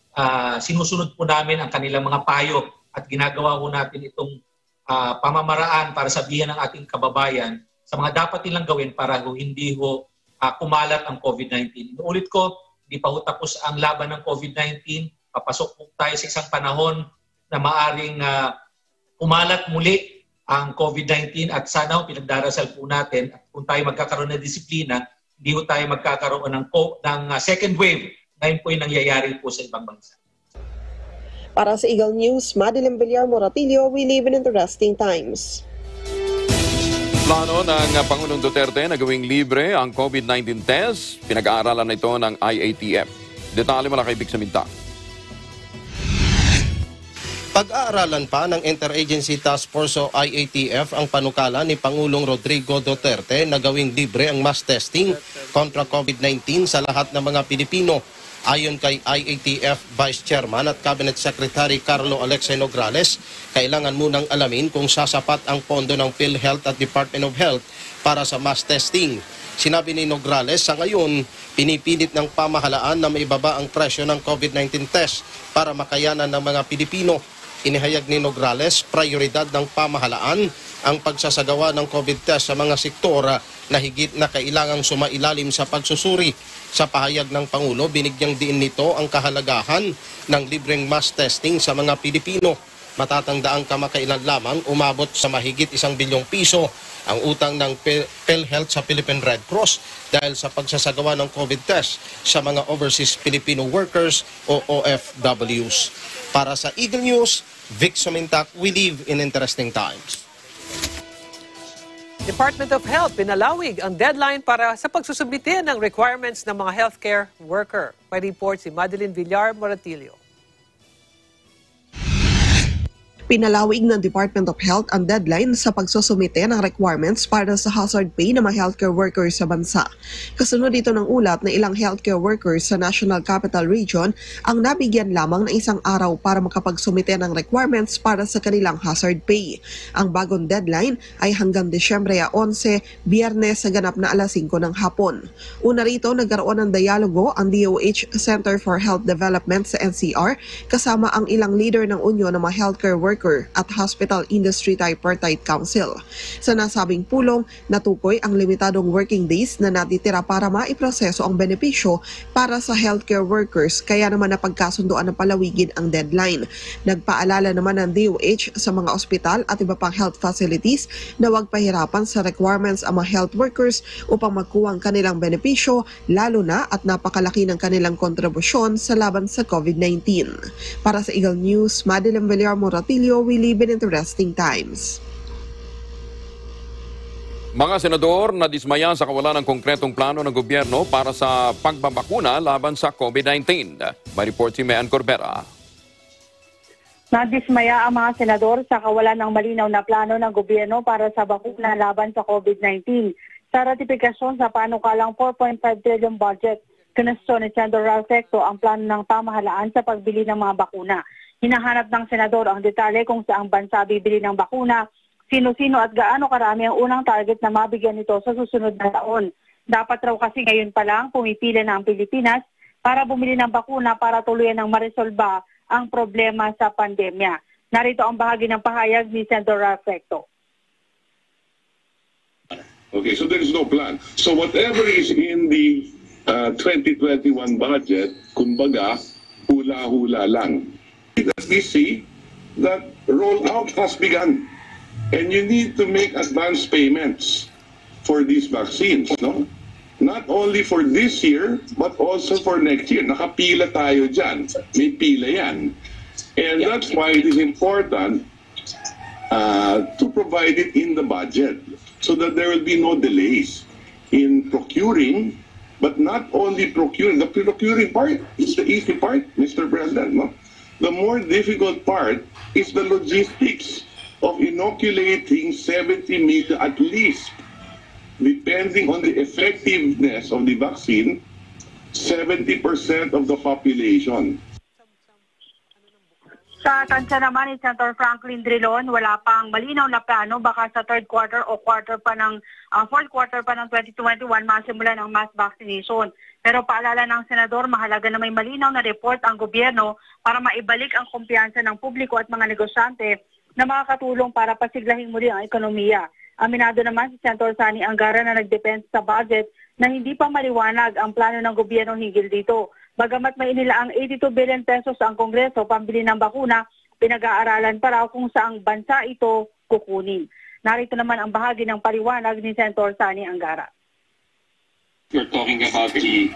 sinusunod po namin ang kanilang mga payo at ginagawa po natin itong pamamaraan para sabihin ng ating kababayan sa mga dapat nilang gawin para hindi ho kumalat ang COVID-19. Ulit ko, hindi pa ho tapos ang laban ng COVID-19. Papasok po tayo sa isang panahon na maaring kumalat muli ang COVID-19 at sana ho pinagdarasal po natin at kung tayo magkakaroon ng disiplina, hindi ho tayo magkakaroon ng second wave. Ngayon po yung nangyayari po sa ibang bansa. Para sa Eagle News, Madeleine Villar Moratillo, we live in interesting times. Plano ng Pangulong Duterte na gawing libre ang COVID-19 test. Pinag-aaralan na ito ng IATF. Detalye mula kay Vic Saminta. Pag-aaralan pa ng Interagency Task Force o IATF ang panukala ni Pangulong Rodrigo Duterte na gawing libre ang mass testing kontra COVID-19 sa lahat ng mga Pilipino. Ayon kay IATF Vice Chairman at Cabinet Secretary Carlo Alexei Nograles, kailangan munang alamin kung sasapat ang pondo ng PhilHealth at Department of Health para sa mass testing. Sinabi ni Nograles, sa ngayon, pinipilit ng pamahalaan na maibaba ang presyo ng COVID-19 test para makayanan ng mga Pilipino. Inihayag ni Nograles, prioridad ng pamahalaan ang pagsasagawa ng COVID test sa mga sektora na higit na kailangang sumailalim sa pagsusuri. Sa pahayag ng Pangulo, binigyang diin nito ang kahalagahan ng libreng mass testing sa mga Pilipino. Matatandaan kamakailan lamang umabot sa mahigit ₱1 bilyong ang utang ng PhilHealth sa Philippine Red Cross dahil sa pagsasagawa ng COVID test sa mga Overseas Filipino Workers o OFWs. Para sa Eagle News, Vic Sumintak, we live in interesting times. Department of Health pinalawig ang deadline para sa pagsusubmite ng requirements ng mga healthcare worker. May report si Madeleine Villar Moratillo. Pinalawig ng Department of Health ang deadline sa pagsusumite ng requirements para sa hazard pay ng mga healthcare workers sa bansa. Kasunod dito ng ulat na ilang healthcare workers sa National Capital Region ang nabigyan lamang ng isang araw para makapagsumite ng requirements para sa kanilang hazard pay. Ang bagong deadline ay hanggang Disyembre 11, Biyernes sa ganap na alas 5 ng hapon. Una rito, nagkaroon ng dialogo ang DOH Center for Health Development sa NCR kasama ang ilang leader ng Union ng mga healthcare workers worker at Hospital Industry Tripartite Council. Sa nasabing pulong, natukoy ang limitadong working days na natitira para maiproseso ang benepisyo para sa healthcare workers, kaya naman napagkasunduan ng palawigin ang deadline. Nagpaalala naman ng DOH sa mga ospital at iba pang health facilities na huwag pahirapan sa requirements ang mga health workers upang magkuha ang kanilang benepisyo, lalo na at napakalaki ng kanilang kontribusyon sa laban sa COVID-19. Para sa Eagle News, Madeleine Villar Moratillo, we live in interesting times. Mga senador, nadismaya sa kawalan ng konkretong plano ng gobyerno para sa pagbabakuna laban sa COVID-19. May report si Mean Corbera. Nadismaya ang mga senador sa kawalan ng malinaw na plano ng gobyerno para sa bakuna laban sa COVID-19. Sa ratifikasyon sa panukalang 4.5 trillion budget, kinasuyo ni Senador Ralph Recto ang plano ng pamahalaan sa pagbili ng mga bakuna. Hinahanap ng senador ang detalye kung saang bansa bibili ng bakuna, sino-sino at gaano karami ang unang target na mabigyan nito sa susunod na taon. Dapat raw kasi ngayon pa lang pumipila na ang Pilipinas para bumili ng bakuna para tuluyan ng maresolba ang problema sa pandemya. Narito ang bahagi ng pahayag ni Senator Ralph Recto. Okay, so there is no plan. So whatever is in the 2021 budget, kumbaga, hula-hula lang. Let me see that rollout has begun. And you need to make advance payments for these vaccines, no? Not only for this year, but also for next year. Nakapila tayo dyan. May pila yan. And that's why it is important to provide it in the budget so that there will be no delays in procuring, but not only procuring. The procuring part is the easy part, Mr. President, no? The more difficult part is the logistics of inoculating 70 million at least, depending on the effectiveness of the vaccine, 70% of the population. Sa tansya naman ni Senator Franklin Drilon, wala pang malinaw na plano. Baka sa third quarter o fourth quarter pa ng 2021 masimulan ang mass vaccination. Pero paalala ng senador, mahalaga na may malinaw na report ang gobyerno para maibalik ang kumpiyansa ng publiko at mga negosyante na makakatulong para pasiglahin muli ang ekonomiya. Aminado naman si Senator Sonny Angara na nagdepensa sa budget na hindi pa maliwanag ang plano ng gobyerno hinggil dito. Bagamat may inilaang 82 billion pesos ang Kongreso pambili ng bakuna, pinag-aaralan pa raw kung saang bansa ito kukunin. Narito naman ang bahagi ng paliwanag ni Senator Sonny Angara. You're talking about the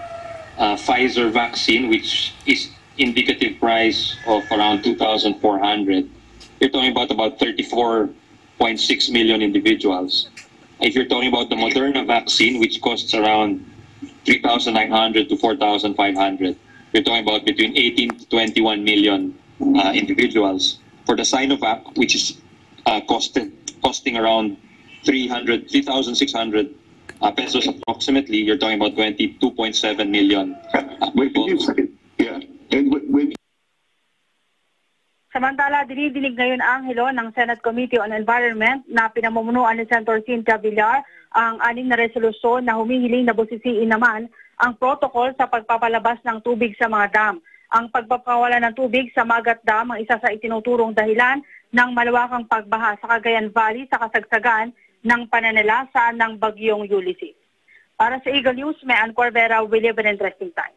Pfizer vaccine, which is indicative price of around 2,400. You're talking about 34.6 million individuals. If you're talking about the Moderna vaccine, which costs around 3,900 to 4,500, you're talking about between 18 to 21 million individuals. For the Sinovac, which is costing around 3,600 pesos approximately, you're talking about 22.7 million people. Yeah. Samantala, dinidinig ngayon ang hilo ng Senate Committee on Environment na pinamumunuan ni Senator Cynthia Villar ang anim na resolusyon na humihiling na busisiin naman ang protocol sa pagpapalabas ng tubig sa mga dam. Ang pagpapawala ng tubig sa Magat Dam ang isa sa itinuturong dahilan ng malawakang pagbaha sa Cagayan Valley sa kasagsagan ng pananalasa ng Bagyong Ulysses. Para sa Eagle News, may Ann Corvera, we live in interesting times.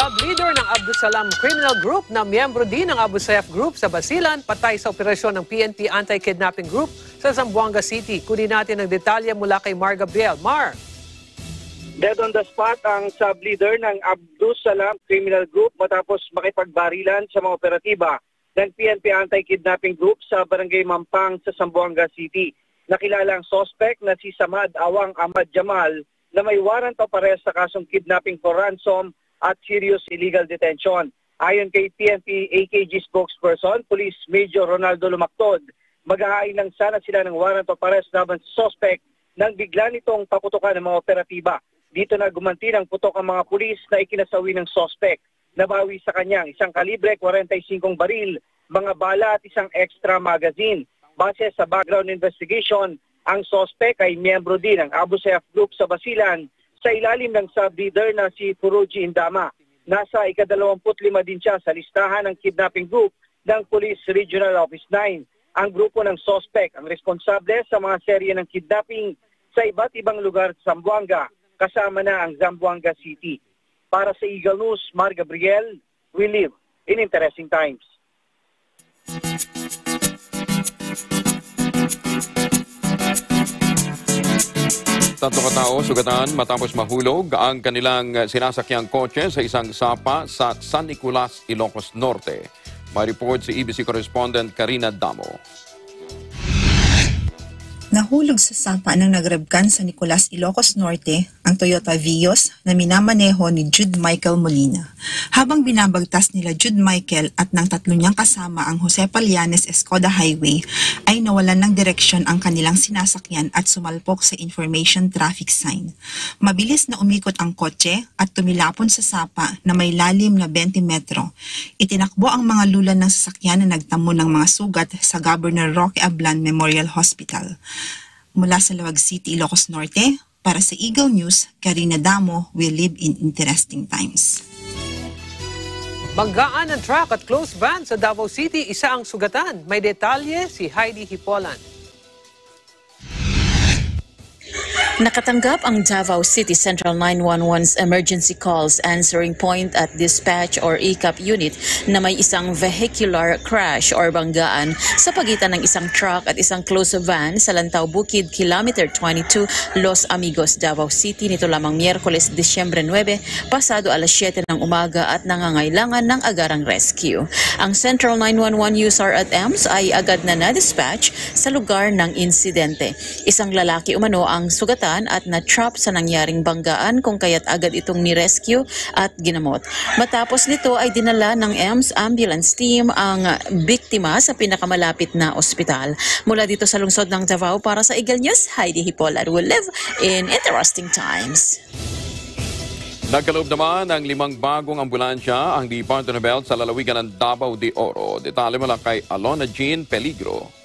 Sub-leader ng Abdu Salam Criminal Group na miyembro din ng Abu Sayyaf Group sa Basilan, patay sa operasyon ng PNP Anti-Kidnapping Group sa Zamboanga City. Kunin natin ang detalye mula kay Mar Gabriel. Mar! Dead on the spot ang sub-leader ng Abdu Salam Criminal Group matapos makipagbarilan sa mga operatiba ng PNP Anti-Kidnapping Group sa Barangay Mampang sa Zamboanga City. Nakilala ang sospek na si Samad Awang Ahmad Jamal na may waranto parehas sa kasong kidnapping for ransom at serious illegal detention. Ayon kay PNP AKG spokesperson, Police Major Ronaldo Lumactod, maghahain lang sana sila ng warrant of arrest laban sa suspect nang bigla nitong paputokan ng mga operatiba. Dito na gumanti ng putok ang mga pulis na ikinasawi ng suspect. Nabawi sa kanya isang kalibre 45 baril, mga bala at isang extra magazine. Base sa background investigation, ang suspect ay miyembro din ng Abu Sayyaf Group sa Basilan sa ilalim ng sub-leader na si Puroji Indama. Nasa ika-25 din siya sa listahan ng kidnapping group ng Police Regional Office 9. Ang grupo ng sospek ang responsable sa mga serye ng kidnapping sa iba't ibang lugar sa Zamboanga, kasama na ang Zamboanga City. Para sa Eagle News, Mar Gabriel, we live in interesting times. Tatlo katao sugatan matapos mahulog ang kanilang sinasakyang kotse sa isang sapa sa San Nicolas, Ilocos Norte. May report si ABC correspondent Karina Damo. Nahulog sa sapa ng nagrabkan sa Nicolas, Ilocos Norte ang Toyota Vios na minamaneho ni Jude Michael Molina. Habang binabagtas nila Jude Michael at ng tatlo niyang kasama ang Jose Palianes Escoda Highway, ay nawalan ng direksyon ang kanilang sinasakyan at sumalpok sa information traffic sign. Mabilis na umikot ang kotse at tumilapon sa sapa na may lalim na 20 metro. Itinakbo ang mga lulan ng sasakyan na nagtamo ng mga sugat sa Governor Roque Ablan Memorial Hospital. Mula sa Luwag City, Ilocos Norte, para sa Eagle News, Karina Damo, we live in interesting times. Banggaan ang truck at close van sa Davao City, isa ang sugatan. May detalye si Heidi Hipolan. Nakatanggap ang Davao City Central 911's emergency calls answering point at dispatch or ECAP unit na may isang vehicular crash or banggaan sa pagitan ng isang truck at isang close van sa Lantaw Bukid, Kilometer 22, Los Amigos, Davao City nito lamang Miyerkules, Disyembre 9, pasado alas 7 ng umaga at nangangailangan ng agarang rescue. Ang Central 911 user at EMS ay agad na na-dispatch sa lugar ng insidente. Isang lalaki umano ang sugat at na-trap sa nangyaring banggaan kung kaya't agad itong ni-rescue at ginamot. Matapos nito ay dinala ng EMS Ambulance Team ang biktima sa pinakamalapit na ospital. Mula dito sa lungsod ng Davao para sa Eagle News, Heidi Hipolan, will live in interesting times. Nagkaloob naman ng 5 bagong ambulansya ang Department of Health sa lalawigan ng Davao de Oro. Detalye mula kay Alona Jean Peligro.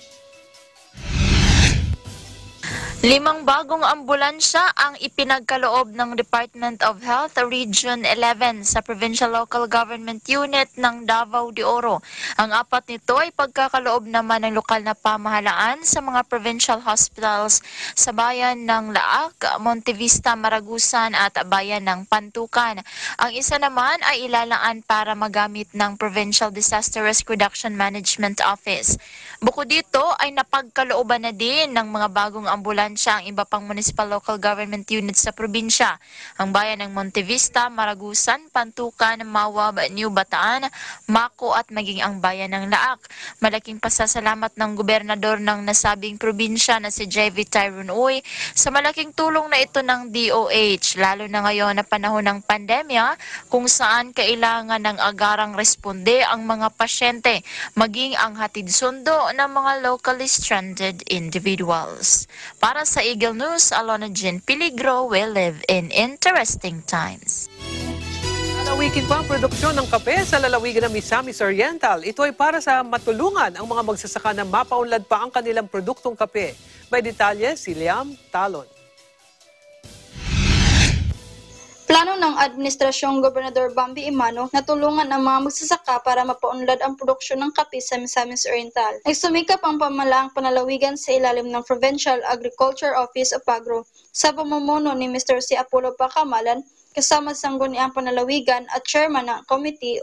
5 bagong ambulansya ang ipinagkaloob ng Department of Health Region 11 sa Provincial Local Government Unit ng Davao de Oro. Ang 4 nito ay pagkakaloob naman ng lokal na pamahalaan sa mga provincial hospitals sa bayan ng Laak, Montevista, Maragusan at bayan ng Pantukan. Ang isa naman ay ilalaan para magamit ng Provincial Disaster Risk Reduction Management Office. Bukod dito ay napagkalooban na din ng mga bagong ambulansya ang iba pang municipal local government units sa probinsya. Ang bayan ng Montevista, Maragusan, Pantukan, Mawab, New Bataan, Maco at maging ang bayan ng Laak. Malaking pasasalamat ng gobernador ng nasabing probinsya na si JV Tyrone Uy sa malaking tulong na ito ng DOH, lalo na ngayon na panahon ng pandemya kung saan kailangan ng agarang responde ang mga pasyente, maging ang hatid sundo ng mga locally stranded individuals. Para sa Eagle News, Alona Jean Peligro, we live in interesting times. Lalawikin pa ang produksyon ng kape sa lalawigan ng Misamis Oriental. Ito ay para sa matulungan ang mga magsasaka na mapaunlad pa ang kanilang produktong kape. May detalye si Liam Talon. Plano ng Administrasyong Gobernador Bambi Emano na tulungan ang mga magsasaka para mapaunlad ang produksyon ng kape sa Misamis Oriental. Nagsumikap ang pamalaang panalawigan sa ilalim ng Provincial Agriculture Office of Agro sa pamumuno ni Mr. C. Apollo Pacamalan, kasama sangguniang panalawigan at chairman ng Committee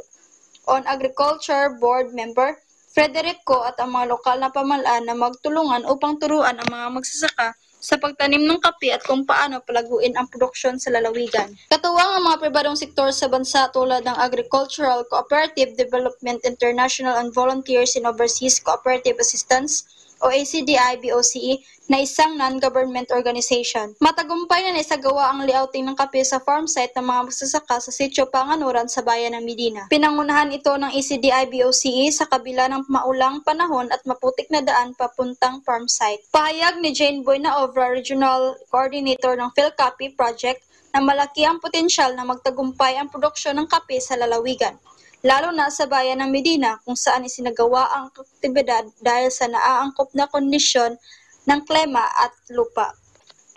on Agriculture Board Member Frederico at ang mga lokal na pamalaan na magtulungan upang turuan ang mga magsasaka sa pagtanim ng kape at kung paano palaguin ang produksyon sa lalawigan. Katuwang ang mga pribadong sektor sa bansa tulad ng Agricultural Cooperative Development International and Volunteers in Overseas Cooperative Assistance o ACDI-BOCE na isang non-government organization. Matagumpay na naisagawa ang layouting ng kape sa farm site ng mga magsasaka sa Sitio Panganuran sa bayan ng Medina. Pinangunahan ito ng ACDI-BOCE sa kabila ng maulang panahon at maputik na daan papuntang farm site. Pahayag ni Jane Boy na Ovra, Regional Coordinator ng PhilCape Project, na malaki ang potensyal na magtagumpay ang produksyon ng kape sa lalawigan, lalo na sa bayan ng Medina kung saan isinagawa ang aktibidad dahil sa naaangkop na kondisyon ng klima at lupa.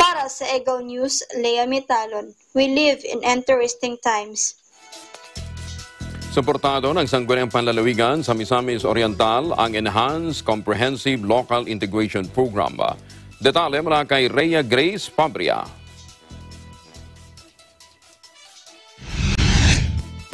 Para sa Eagle News, Lea Mitalon. We live in interesting times. Suportado ng Sangguniang Panlalawigan sa Misamis Oriental ang Enhanced Comprehensive Local Integration Program. Detalye mula kay Rhea Grace Fabria.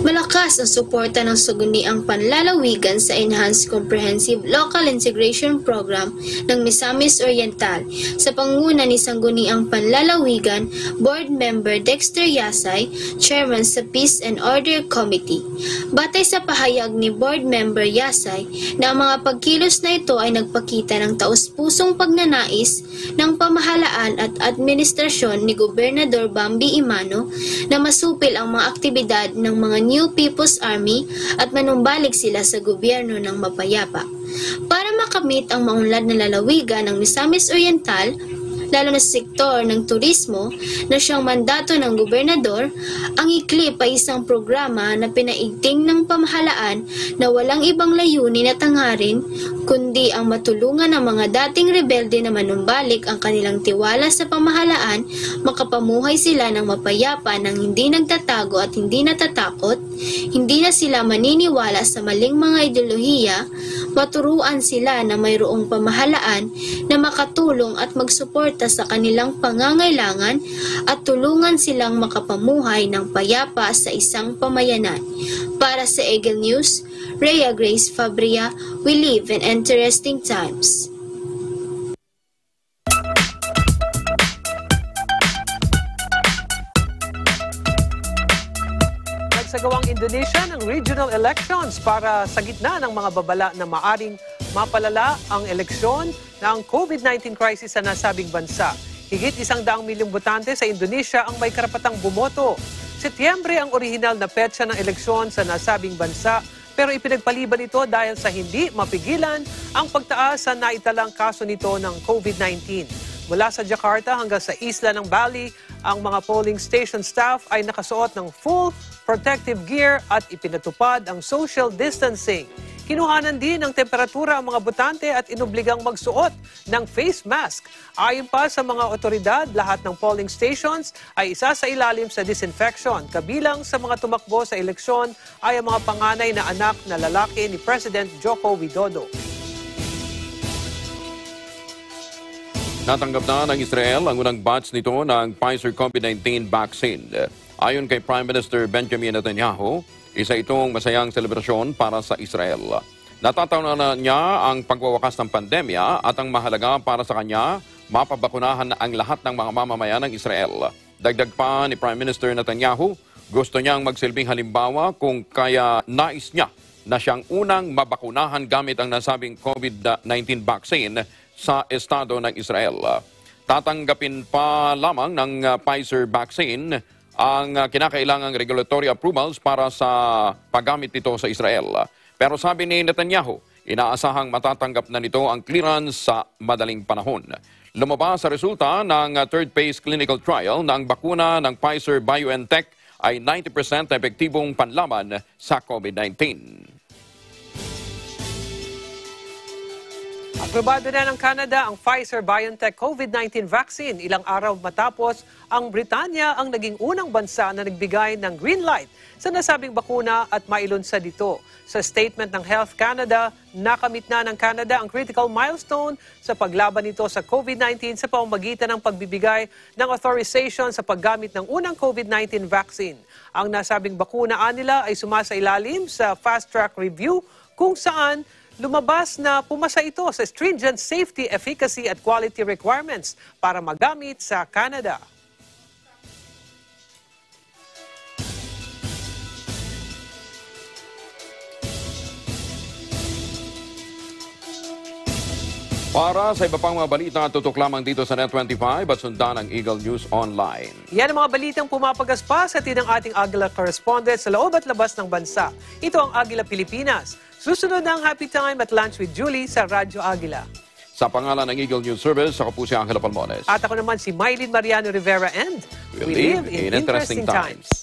Malakas ang suporta ng Sangguniang Panlalawigan sa Enhanced Comprehensive Local Integration Program ng Misamis Oriental sa panguna ni Sangguniang Panlalawigan Board Member Dexter Yasay, Chairman sa Peace and Order Committee. Batay sa pahayag ni Board Member Yasay na ang mga pagkilos na ito ay nagpakita ng taus-pusong pagnanais ng pamahalaan at administrasyon ni Gobernador Bambi Emano na masupil ang mga aktibidad ng mga New People's Army at manumbalik sila sa gobyerno ng mapayapa. Para makamit ang maunlad na lalawigan ng Misamis Oriental, lalo na sa sektor ng turismo na siyang mandato ng gobernador, ang ICLIP ay isang programa na pinaigting ng pamahalaan na walang ibang layunin at hangarin kundi ang matulungan ng mga dating rebelde na manumbalik ang kanilang tiwala sa pamahalaan, makapamuhay sila ng mapayapa nang hindi nagtatago at hindi natatakot, hindi na sila maniniwala sa maling mga ideolohiya, maturuan sila na mayroong pamahalaan na makatulong at magsuporta sa kanilang pangangailangan at tulungan silang makapamuhay ng payapa sa isang pamayanan. Para sa Eagle News, Rhea Grace Fabria, we live in interesting times. Nagsagawang Indonesia ng regional elections para sa gitna ng mga babala na maaring mapalala ang eleksyon ng COVID-19 crisis sa nasabing bansa. Higit 100,000,000 botante sa Indonesia ang may karapatang bumoto. Setyembre ang orihinal na petsa ng eleksyon sa nasabing bansa, pero ipinagpaliban ito dahil sa hindi mapigilan ang pagtaas sa naitalang kaso nito ng COVID-19. Mula sa Jakarta hanggang sa isla ng Bali, ang mga polling station staff ay nakasuot ng full protective gear at ipinatupad ang social distancing. Kinuhanan din ng temperatura ang mga botante at inobligang magsuot ng face mask. Ayon pa sa mga otoridad, lahat ng polling stations ay isa sa ilalim sa disinfection. Kabilang sa mga tumakbo sa eleksyon ay ang mga panganay na anak na lalaki ni President Joko Widodo. Natanggap na ng Israel ang unang batch nito ng Pfizer COVID-19 vaccine. Ayon kay Prime Minister Benjamin Netanyahu, isa itong masayang selebrasyon para sa Israel. Natatanaw niya ang pagwawakas ng pandemya at ang mahalaga para sa kanya, mapabakunahan ang lahat ng mga mamamayan ng Israel. Dagdag pa ni Prime Minister Netanyahu, gusto niyang magsilbing halimbawa kung kaya nais niya na siyang unang mabakunahan gamit ang nasabing COVID-19 vaccine sa estado ng Israel. Tatanggapin pa lamang ng Pfizer vaccine ang kinakailangang regulatory approvals para sa paggamit nito sa Israel. Pero sabi ni Netanyahu, inaasahang matatanggap na nito ang clearance sa madaling panahon. Lumabas sa resulta ng third phase clinical trial na ang bakuna ng Pfizer-BioNTech ay 90% na epektibong panlaban sa COVID-19. Aprobado na ng Canada ang Pfizer-BioNTech COVID-19 vaccine. Ilang araw matapos, ang Britanya ang naging unang bansa na nagbigay ng green light sa nasabing bakuna at mailunsad ito. Sa statement ng Health Canada, nakamit na ng Canada ang critical milestone sa paglaban nito sa COVID-19 sa pamamagitan ng pagbibigay ng authorization sa paggamit ng unang COVID-19 vaccine. Ang nasabing bakuna nila ay sumasailalim sa Fast Track Review kung saan lumabas na pumasa ito sa stringent safety, efficacy at quality requirements para magamit sa Canada. Para sa iba pang mga balita, tutok lamang dito sa Net25 at sundan ang Eagle News Online. Yan ang mga balitang pumapagaspas at ng ating Agila correspondent sa loob at labas ng bansa. Ito ang Agila Pilipinas. Susunod na ang Happy Time at Lunch with Julie sa Radyo Agila. Sa pangalan ng Eagle News Service, ako po si Angela Palmones. At ako naman si Mylene Mariano Rivera and we live in interesting times.